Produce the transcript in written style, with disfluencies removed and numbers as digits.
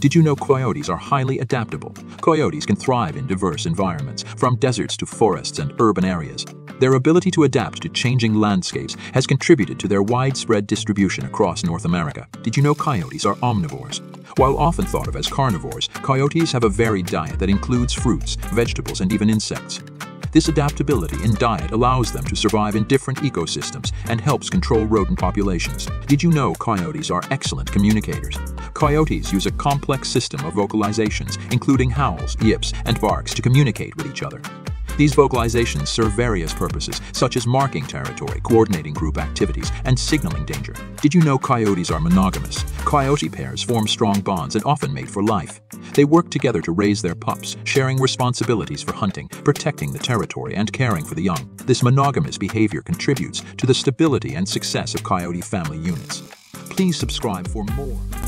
Did you know coyotes are highly adaptable? Coyotes can thrive in diverse environments, from deserts to forests and urban areas. Their ability to adapt to changing landscapes has contributed to their widespread distribution across North America. Did you know coyotes are omnivores? While often thought of as carnivores, coyotes have a varied diet that includes fruits, vegetables, and even insects. This adaptability in diet allows them to survive in different ecosystems and helps control rodent populations. Did you know coyotes are excellent communicators? Coyotes use a complex system of vocalizations, including howls, yips, and barks, to communicate with each other. These vocalizations serve various purposes, such as marking territory, coordinating group activities, and signaling danger. Did you know coyotes are monogamous? Coyote pairs form strong bonds and often mate for life. They work together to raise their pups, sharing responsibilities for hunting, protecting the territory, and caring for the young. This monogamous behavior contributes to the stability and success of coyote family units. Please subscribe for more.